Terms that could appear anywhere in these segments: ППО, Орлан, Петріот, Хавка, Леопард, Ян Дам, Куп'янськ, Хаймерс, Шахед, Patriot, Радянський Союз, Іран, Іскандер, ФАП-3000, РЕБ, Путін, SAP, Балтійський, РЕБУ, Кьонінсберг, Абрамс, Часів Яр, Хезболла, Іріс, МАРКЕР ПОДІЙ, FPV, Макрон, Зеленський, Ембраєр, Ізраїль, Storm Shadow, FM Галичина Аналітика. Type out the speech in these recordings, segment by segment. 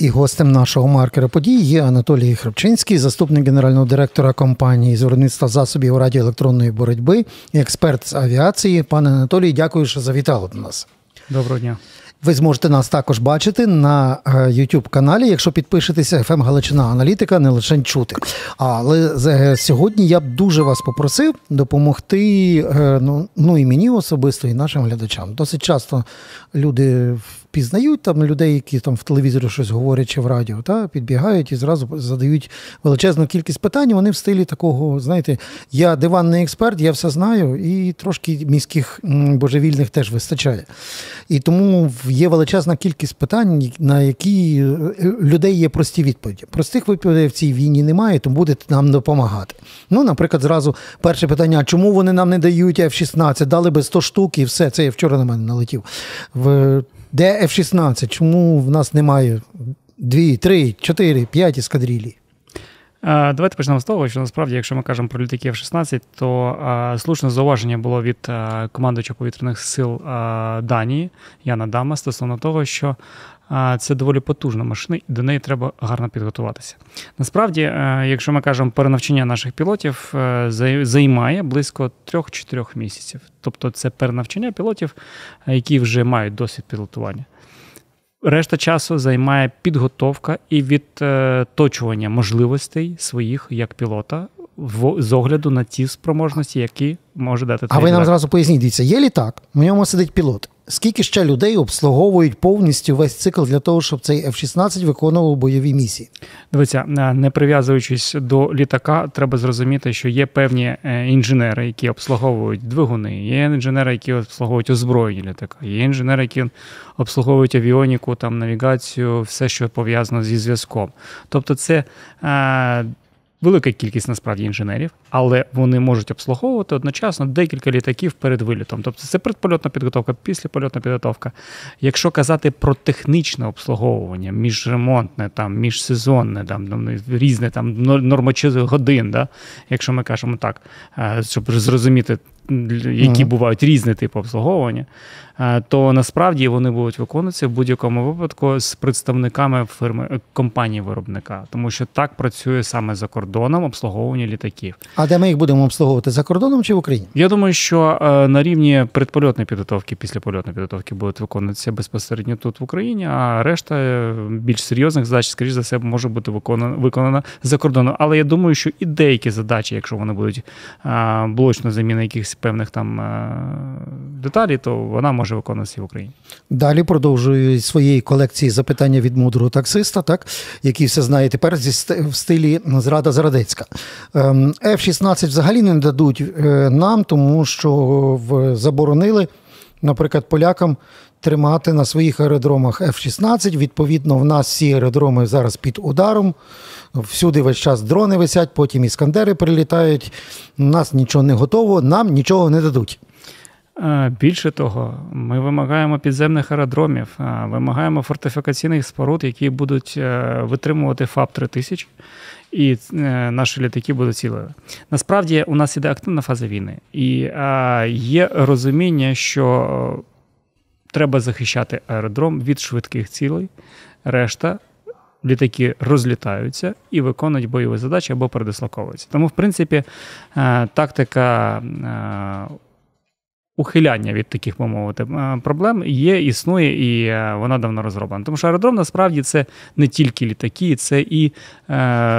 І гостем нашого маркера подій є Анатолій Храпчинський, заступник генерального директора компанії з виробництва засобів радіоелектронної боротьби, експерт з авіації. Пане Анатолій, дякую, що завітали до нас. Доброго дня. Ви зможете нас також бачити на YouTube-каналі, якщо підпишетеся, FM Галичина Аналітика, не лише чути. Але сьогодні я б дуже вас попросив допомогти, ну і мені особисто, і нашим глядачам. Досить часто люди впізнають там людей, які там в телевізорі щось говорять чи в радіо, та підбігають і зразу задають величезну кількість питань. Вони в стилі такого, знаєте, я диванний експерт, я все знаю, і трошки міських божевільних теж вистачає. І тому є величезна кількість питань, на які людей є прості відповіді. Простих відповідей в цій війні немає, тому будете нам допомагати. Ну, наприклад, зразу перше питання, чому вони нам не дають F-16, дали би 100 штук і все, це я вчора на мене налетів. Де F-16? Чому в нас немає 2, 3, 4, 5 ескадрилій? Давайте почнемо з того, що насправді, якщо ми кажемо про літаки F-16, то слушне зауваження було від командувача повітряних сил Данії Яна Дама стосовно того, що це доволі потужна машина, і до неї треба гарно підготуватися. Насправді, якщо ми кажемо, перенавчання наших пілотів займає близько 3-4 місяців. Тобто це перенавчання пілотів, які вже мають досвід пілотування. Решта часу займає підготовка і відточування можливостей своїх як пілота з огляду на ті спроможності, які може дати. А ви нам зразу поясніть, дивіться, є літак, в ньому сидить пілот. Скільки ще людей обслуговують повністю весь цикл для того, щоб цей F-16 виконував бойові місії? Дивіться, не прив'язуючись до літака, треба зрозуміти, що є певні інженери, які обслуговують двигуни, є інженери, які обслуговують озброєння літака, є інженери, які обслуговують авіоніку, там, навігацію, все, що пов'язано зі зв'язком. Тобто це велика кількість, насправді, інженерів, але вони можуть обслуговувати одночасно декілька літаків перед вилітом. Тобто це предпольотна підготовка, післяпольотна підготовка. Якщо казати про технічне обслуговування, міжремонтне, там, міжсезонне, там, різне там, нормочасових годин, да? Якщо ми кажемо так, щоб зрозуміти, які бувають різні типи обслуговування, то насправді вони будуть виконуватися в будь-якому випадку з представниками фірми, компанії-виробника. Тому що так працює саме за кордоном обслуговування літаків. А де ми їх будемо обслуговувати? За кордоном чи в Україні? Я думаю, що на рівні предпольотної підготовки, післяпольотної підготовки будуть виконуватися безпосередньо тут в Україні, а решта більш серйозних задач, скоріш за все, може бути виконана за кордоном. Але я думаю, що і деякі задачі, якщо вони будуть блочно заміна якихось певних там деталей, то вона може виконуватися в Україні. Далі продовжую своєї колекції запитання від мудрого таксиста, так, який все знає тепер в стилі зрада зарадецька. F-16 взагалі не дадуть нам, тому що заборонили, наприклад, полякам тримати на своїх аеродромах F-16. Відповідно, в нас всі аеродроми зараз під ударом. Всюди весь час дрони висять, потім іскандери прилітають. У нас нічого не готово, нам нічого не дадуть. Більше того, ми вимагаємо підземних аеродромів, вимагаємо фортифікаційних споруд, які будуть витримувати ФАП-3000, і наші літаки будуть цілими. Насправді, у нас іде активна фаза війни, і є розуміння, що треба захищати аеродром від швидких цілей, решта – літаки розлітаються і виконують бойові задачі або передислоковуються. Тому, в принципі, тактика ухиляння від таких, би мовити, проблем є, існує, і вона давно розроблена. Тому що аеродром, насправді, це не тільки літаки, це і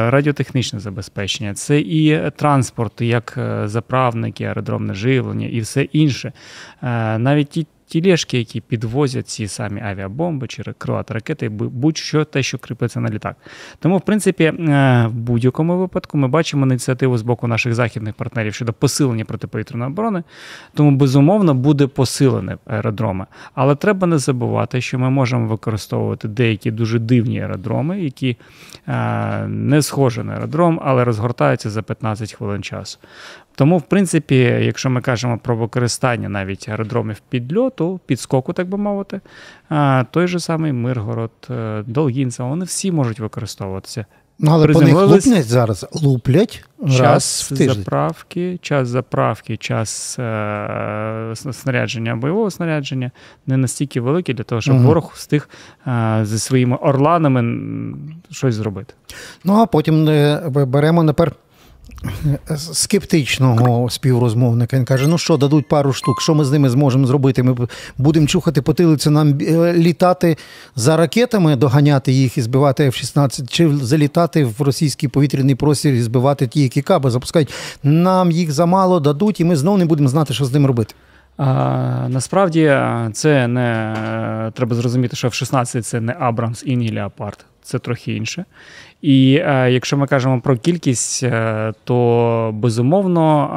радіотехнічне забезпечення, це і транспорт, як заправники, аеродромне живлення і все інше. Навіть і тілешки, які підвозять ці самі авіабомби чи крилаті ракети, будь-що те, що кріпиться на літак. Тому, в принципі, в будь-якому випадку ми бачимо ініціативу з боку наших західних партнерів щодо посилення протиповітряної оборони, тому, безумовно, буде посилене аеродроми. Але треба не забувати, що ми можемо використовувати деякі дуже дивні аеродроми, які не схожі на аеродром, але розгортаються за 15 хвилин часу. Тому, в принципі, якщо ми кажемо про використання навіть аеродромів підльоту, підскоку, так би мовити, той же самий Миргород, Долгінцево, вони всі можуть використовуватися. Ну, але по них луплять зараз. Луплять раз в тиждень. Час заправки, час снарядження, бойового снарядження не настільки великий для того, щоб ворог встиг зі своїми орланами щось зробити. Ну, а потім беремо тепер скептичного співрозмовника. Він каже, ну що, дадуть пару штук, що ми з ними зможемо зробити? Ми будемо чухати потилицю, нам літати за ракетами, доганяти їх і збивати F-16, чи залітати в російський повітряний простір і збивати ті, які каби запускають. Нам їх замало дадуть, і ми знову не будемо знати, що з ним робити. Насправді, це не треба зрозуміти, що F-16 – це не Абрамс і не Леопард. Це трохи інше. І якщо ми кажемо про кількість, то, безумовно,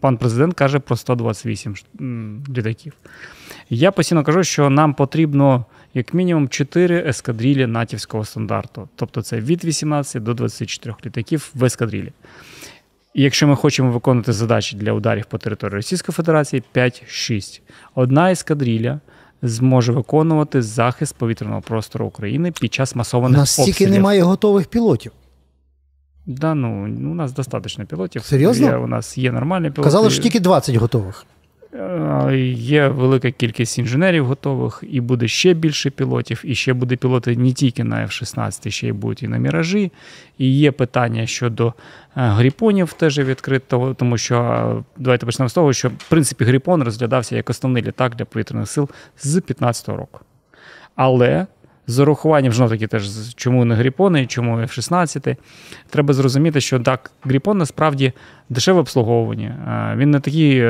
пан президент каже про 128 літаків. Я постійно кажу, що нам потрібно як мінімум 4 ескадрилі натівського стандарту. Тобто це від 18 до 24 літаків в ескадрилі. І якщо ми хочемо виконувати задачі для ударів по території Російської Федерації, 5-6. Одна ескадрилля зможе виконувати захист повітряного простору України під час масованих обстрілів. Настільки немає готових пілотів. Да, ну, у нас достатньо пілотів. Серйозно? У нас є нормальні пілоти. Казали, що тільки 20 готових. Є велика кількість інженерів готових, і буде ще більше пілотів, і ще буде пілоти не тільки на F-16, ще й будуть і на Міражі. І є питання щодо Гріпонів теж відкрито, тому що, давайте почнемо з того, що, в принципі, Гріпон розглядався як основний літак для повітряних сил з 2015 року. Але з урахуванням, жно-таки теж, чому не Гріпони, чому F-16, треба зрозуміти, що так, Гріпон насправді дешеве обслуговування. Він не такий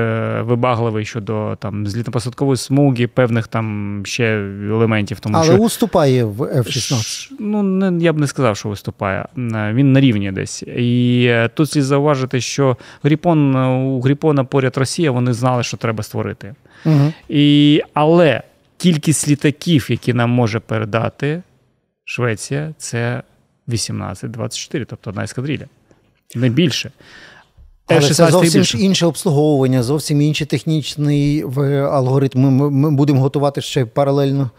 вибагливий щодо злітно-посадкової смуги, певних там ще елементів. Тому, але що уступає в F-16? Ну, я б не сказав, що уступає. Він на рівні десь. І тут слід зауважити, що у Гріпона поряд Росія, вони знали, що треба створити. Угу. Але кількість літаків, які нам може передати Швеція, це 18-24, тобто одна ескадрилля. Не більше. Але це зовсім інше обслуговування, зовсім інший технічний алгоритм. Ми будемо готувати ще паралельно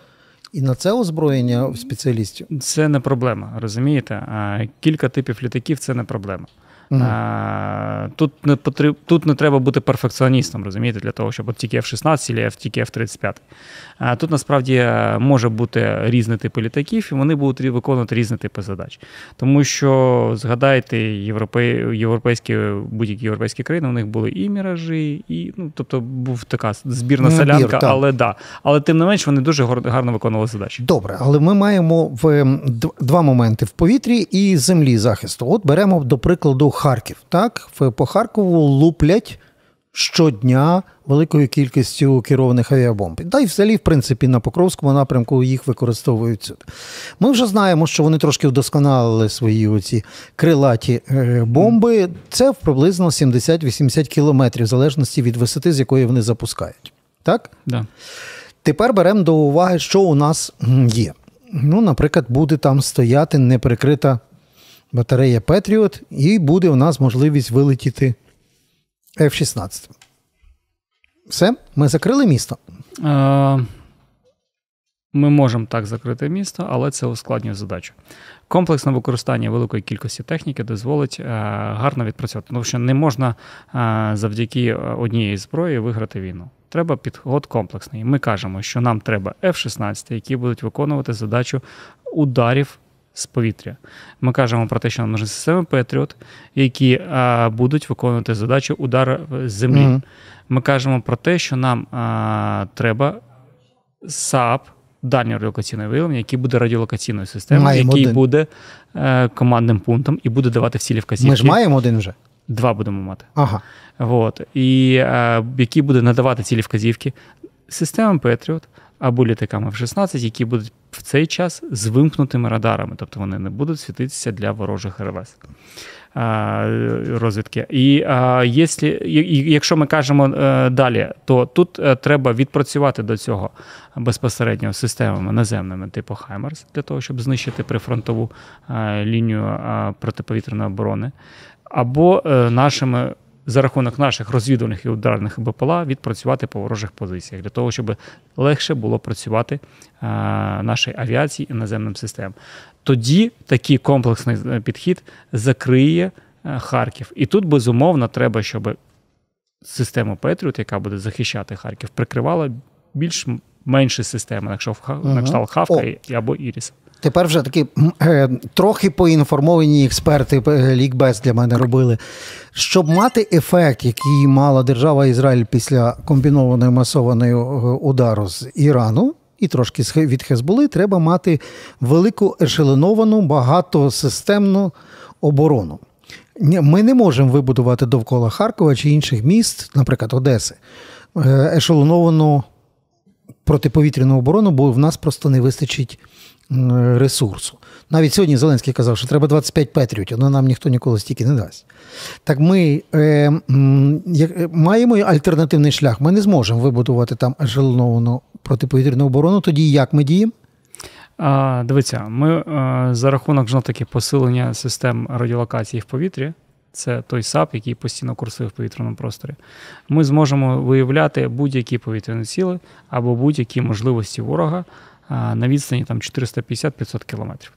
і на це озброєння спеціалістів? Це не проблема, розумієте? Кілька типів літаків – це не проблема. Тут не треба бути перфекціоністом, розумієте, для того, щоб от тільки F-16 чи тільки F-35. Тут, насправді, може бути різні типи літаків, і вони будуть виконувати різні типи задач. Тому що, згадайте, будь-які європейські країни, у них були і міражі, і, тобто, був така збірна солянка, але тим не менш, вони дуже гарно виконували задачі. Добре, але ми маємо два моменти – в повітрі і землі захисту. От беремо, до прикладу, Харків, так? По Харкову луплять щодня великою кількістю керованих авіабомб. Та й взагалі, в принципі, на Покровському напрямку їх використовують сюди. Ми вже знаємо, що вони трошки вдосконалили свої оці крилаті бомби. Це приблизно 70-80 кілометрів, в залежності від висоти, з якої вони запускають. Так? Да. Тепер беремо до уваги, що у нас є. Ну, наприклад, буде там стояти неприкрита батарея Петріот, і буде у нас можливість вилетіти F-16. Все? Ми закрили місто? Ми можемо так закрити місто, але це ускладнює задачу. Комплексне використання великої кількості техніки дозволить гарно відпрацювати, тому що не можна завдяки однієї зброї виграти війну. Треба підход комплексний. Ми кажемо, що нам треба F-16, які будуть виконувати задачу ударів з повітря. Ми кажемо про те, що нам нужні системи Петріот, які будуть виконувати задачу удару з землі. Ми кажемо про те, що нам треба SAP, дальньорелокаційне виявлення, який буде радіолокаційною системою, який буде командним пунктом і буде давати всі вказівки. Ми ж маємо один вже? Два будемо мати. Ага. От. І який буде надавати цілі вказівки системам Patriot або літакам F-16, які будуть в цей час з вимкнутими радарами, тобто вони не будуть світитися для ворожих РЛС розвідки. І якщо ми кажемо далі, то тут треба відпрацювати до цього безпосередньо системами наземними типу Хаймерс, для того, щоб знищити прифронтову лінію протиповітряної оборони, або нашими за рахунок наших розвідувальних і ударних БПЛА відпрацювати по ворожих позиціях, для того, щоб легше було працювати нашій авіації і наземним системам. Тоді такий комплексний підхід закриє Харків. І тут, безумовно, треба, щоб система Patriot, яка буде захищати Харків, прикривала більш-менші системи, якщо на кшталт Хавка або Іріс. Тепер вже такі трохи поінформовані експерти лікбез для мене робили. Щоб мати ефект, який мала держава Ізраїль після комбінованої масованої удару з Ірану, і трошки від Хезболли, треба мати велику ешеленовану, багатосистемну оборону. Ми не можемо вибудувати довкола Харкова чи інших міст, наприклад, Одеси, ешелоновану протиповітряну оборону, бо в нас просто не вистачить ресурсу. Навіть сьогодні Зеленський казав, що треба 25 Петріотів, але нам ніхто ніколи стільки не дасть. Так ми маємо альтернативний шлях. Ми не зможемо вибудувати там ешелоновану протиповітряну оборону. Тоді як ми діємо? Дивіться, ми за рахунок таки посилення систем радіолокації в повітрі, це той SAP, який постійно курсує в повітряному просторі, ми зможемо виявляти будь-які повітряні ціли або будь-які можливості ворога на відстані 450-500 кілометрів.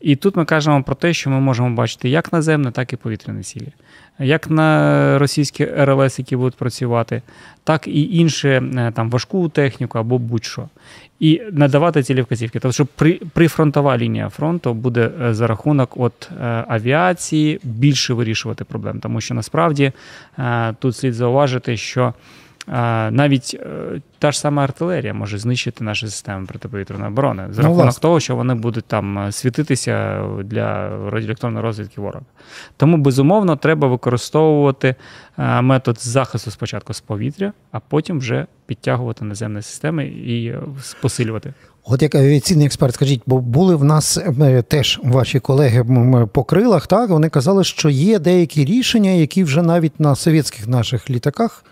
І тут ми кажемо про те, що ми можемо бачити як наземне, так і повітряні цілі. Як на російські РЛС, які будуть працювати, так і інше, важку техніку або будь-що. І надавати цілі вказівки. Тобто, що прифронтова лінія фронту буде за рахунок авіації більше вирішувати проблем. Тому що насправді тут слід зауважити, що навіть та ж сама артилерія може знищити наші системи протиповітряної оборони за рахунок того, що вони будуть там світитися для радіоелектронної розвідки ворога. Тому, безумовно, треба використовувати метод захисту спочатку з повітря, а потім вже підтягувати наземні системи і посилювати. От як авіаційний експерт, скажіть, бо були в нас теж ваші колеги по крилах, так? Вони казали, що є деякі рішення, які вже навіть на совєтських наших літаках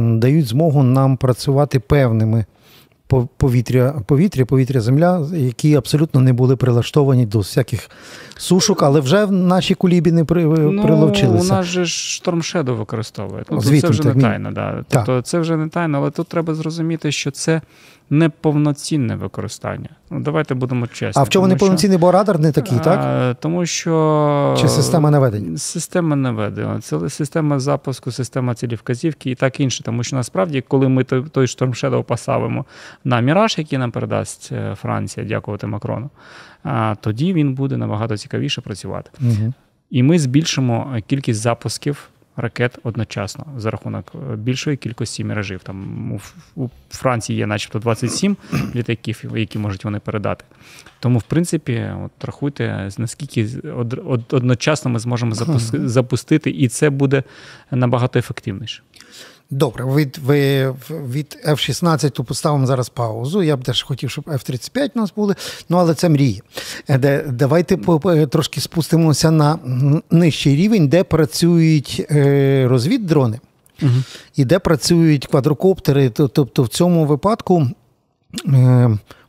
дають змогу нам працювати певними повітря-земля, які абсолютно не були прилаштовані до всяких сушок, але вже наші кулібіни приловчилися. У нас же штормшеду використовують. Це вже не тайна. Да. Тобто це вже не тайна, але тут треба зрозуміти, що це неповноцінне використання. Давайте будемо чесні. А в чому неповноцінний, бо радар не такий, так? Тому що... Чи система наведення? Система наведення. Це система запуску, система цілівказівки і так інше. Тому що насправді, коли ми той Storm Shadow поставимо на Міраж, який нам передасть Франція, дякувати Макрону, тоді він буде набагато цікавіше працювати. Угу. І ми збільшимо кількість запусків ракет одночасно за рахунок більшої кількості міражів. Там у Франції є начебто 27 літаків, які можуть вони передати. Тому, в принципі, рахуйте, наскільки одночасно ми зможемо запустити, і це буде набагато ефективніше. Добре, від F-16 то поставимо зараз паузу. Я б теж хотів, щоб F-35 у нас були, але це мрії. Давайте трошки спустимося на нижчий рівень, де працюють розвіддрони, угу, і де працюють квадрокоптери. Тобто в цьому випадку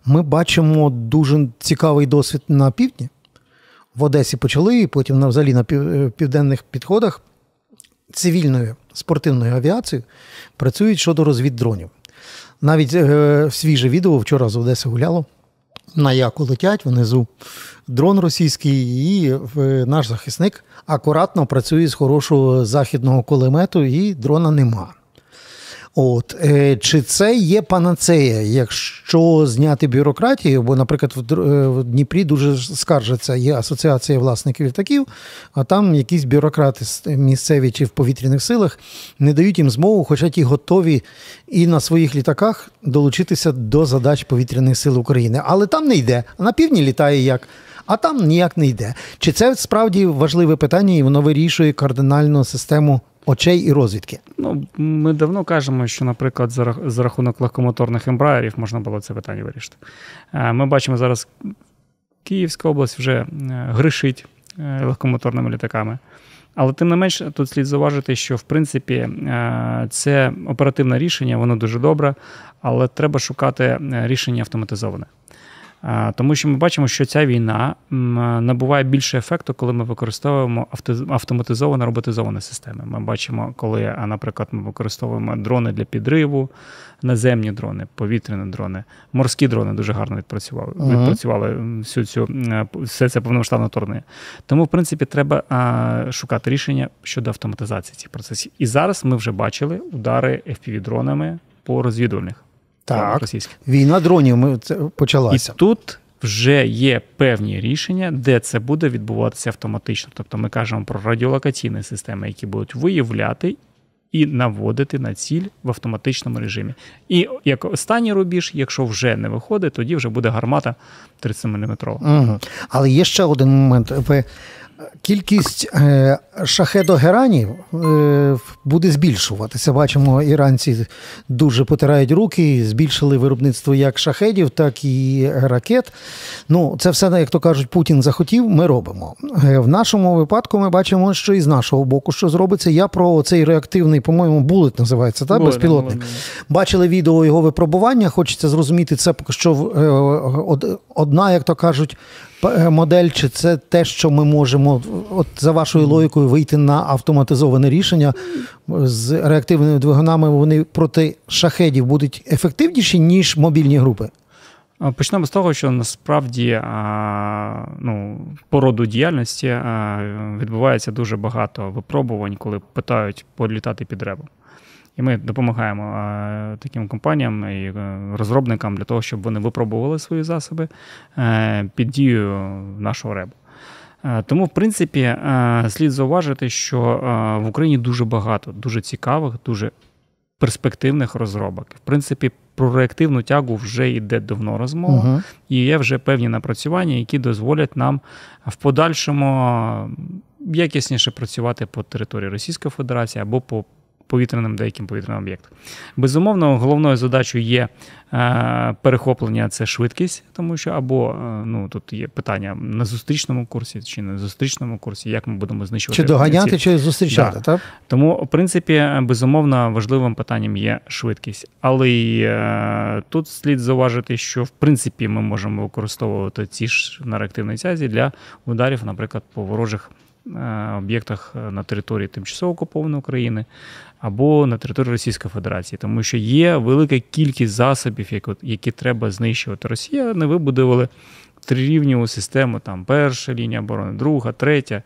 ми бачимо дуже цікавий досвід на півдні. В Одесі почали, і потім взагалі на південних підходах цивільною спортивною авіацією працюють щодо розвіддронів. Навіть свіже відео вчора з Одеси гуляло. На яку летять внизу дрон російський, і наш захисник акуратно працює з хорошого західного кулемету, і дрона нема. Чи це є панацея, якщо зняти бюрократію? Бо, наприклад, в Дніпрі дуже скаржаться, є асоціація власників літаків, а там якісь бюрократи місцеві чи в повітряних силах не дають їм змогу, хоча ті готові і на своїх літаках долучитися до задач повітряних сил України. Але там не йде, а на півдні літає як, а там ніяк не йде. Чи це справді важливе питання, і воно вирішує кардинальну систему очей і розвідки? Ми давно кажемо, що, наприклад, за рахунок легкомоторних ембраєрів можна було це питання вирішити. Ми бачимо зараз, Київська область вже грішить легкомоторними літаками. Але тим не менш, тут слід зауважити, що, в принципі, це оперативне рішення, воно дуже добре, але треба шукати рішення автоматизоване. Тому що ми бачимо, що ця війна набуває більше ефекту, коли ми використовуємо автоматизовані роботизовані системи. Ми бачимо, коли, наприклад, ми використовуємо дрони для підриву, наземні дрони, повітряні дрони, морські дрони дуже гарно відпрацювали, все це повномасштабне вторгнення. Тому, в принципі, треба шукати рішення щодо автоматизації цих процесів. І зараз ми вже бачили удари FPV-дронами по розвідувальних. Так, війна дронів почалася. І тут вже є певні рішення, де це буде відбуватися автоматично. Тобто ми кажемо про радіолокаційні системи, які будуть виявляти і наводити на ціль в автоматичному режимі. І як останній рубіж, якщо вже не виходить, тоді вже буде гармата 30-мм. Угу. Але є ще один момент. Кількість шахедогеранів буде збільшуватися. Бачимо, іранці дуже потирають руки, збільшили виробництво як шахедів, так і ракет. Ну, це все, як то кажуть, Путін захотів, ми робимо. В нашому випадку ми бачимо, що і з нашого боку, що зробиться. Я про цей реактивний, по-моєму, булет називається, так? Безпілотник. Бачили відео його випробування, хочеться зрозуміти, це що одна, як то кажуть, модель, чи це те, що ми можемо, от за вашою логікою, вийти на автоматизоване рішення з реактивними двигунами, вони проти шахедів будуть ефективніші, ніж мобільні групи? Почнемо з того, що насправді по роду діяльності відбувається дуже багато випробувань, коли питають політати під РЕБом. І ми допомагаємо таким компаніям і розробникам для того, щоб вони випробували свої засоби під дією нашого РЕБу. Тому, в принципі, слід зауважити, що в Україні дуже багато дуже цікавих, дуже перспективних розробок. В принципі, про реактивну тягу вже йде давно розмова, і є вже певні напрацювання, які дозволять нам в подальшому якісніше працювати по території Російської Федерації або по деяким повітряним об'єктам. Безумовно, головною задачою є перехоплення – це швидкість, тому що або тут є питання на зустрічному курсі чи не зустрічному курсі, як ми будемо знищувати. Чи доганяти, чи зустрічати, так? Тому, в принципі, безумовно, важливим питанням є швидкість. Але тут слід зауважити, що, в принципі, ми можемо використовувати ці ж на реактивній тязі для ударів, наприклад, по ворожих об'єктах на території тимчасово окупованої України або на території Російської Федерації, тому що є велика кількість засобів, які треба знищувати. Росія не вибудували трирівневу систему, там перша лінія оборони, друга, третя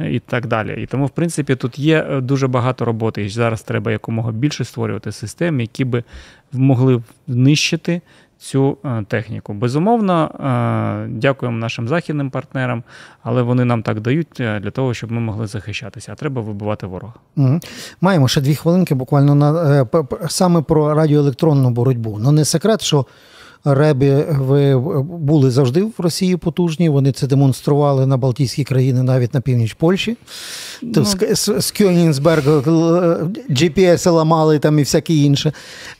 і так далі. І тому, в принципі, тут є дуже багато роботи, і зараз треба якомога більше створювати систем, які би могли знищити цю техніку. Безумовно, дякуємо нашим західним партнерам, але вони нам так дають для того, щоб ми могли захищатися, а треба вибивати ворога. Маємо ще 2 хвилинки буквально саме про радіоелектронну боротьбу. Ну, не секрет, що РЕБи були завжди в Росії потужні, вони це демонстрували на Балтійській країні, навіть на північ Польщі. З Кьонінсберга GPS ламали там і всяке інше.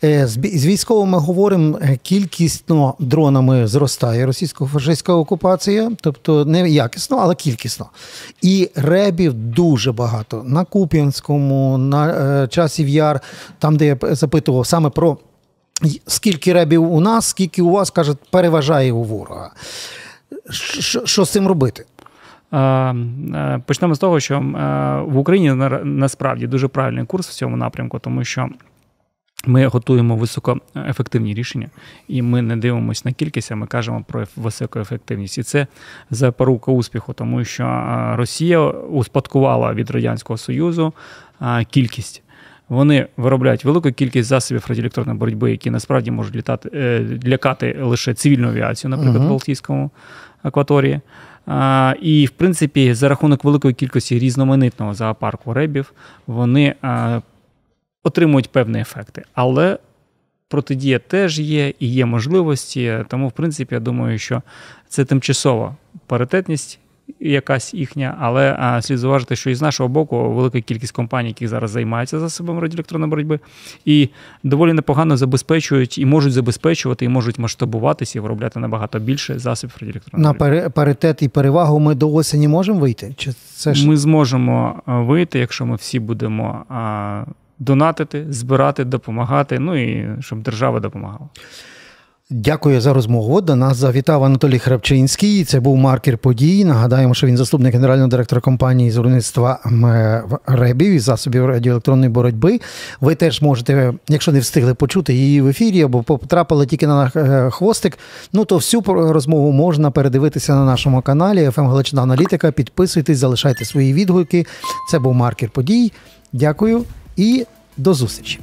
З військовими говоримо, кількісно дронами зростає російсько-фашистська окупація, тобто не якісно, але кількісно. І РЕБів дуже багато. На Куп'янському, на Часів Яр, там, де я запитував саме про скільки РЕБів у нас, скільки у вас, кажуть, переважає у ворога. Що з цим робити? Почнемо з того, що в Україні насправді дуже правильний курс в цьому напрямку, тому що ми готуємо високоефективні рішення, і ми не дивимося на кількість, а ми кажемо про високоефективність. І це запорука успіху, тому що Росія успадкувала від Радянського Союзу кількість. Вони виробляють велику кількість засобів радіоелектронної боротьби, які насправді можуть лякати лише цивільну авіацію, наприклад, в Балтійському акваторії. І, в принципі, за рахунок великої кількості різноманітного зоопарку РЕБів вони отримують певні ефекти. Але протидія теж є і є можливості, тому, в принципі, я думаю, що це тимчасова паритетність якась їхня, але слід зауважити, що і з нашого боку велика кількість компаній, які зараз займаються засобами радіоелектронної боротьби, і доволі непогано забезпечують, і можуть забезпечувати, і можуть масштабуватися і виробляти набагато більше засобів радіоелектронної боротьби. На паритет і перевагу ми до осені можемо вийти? Чи це ж... Ми зможемо вийти, якщо ми всі будемо донатити, збирати, допомагати, ну і щоб держава допомагала. Дякую за розмову. До нас завітав Анатолій Храпчинський. Це був маркер подій. Нагадаємо, що він заступник генерального директора компанії з виробництва РЕБів і засобів радіоелектронної боротьби. Ви теж можете, якщо не встигли почути її в ефірі або потрапили тільки на хвостик, ну то всю розмову можна передивитися на нашому каналі FM Галичина Аналітика. Підписуйтесь, залишайте свої відгуки. Це був маркер подій. Дякую і до зустрічі.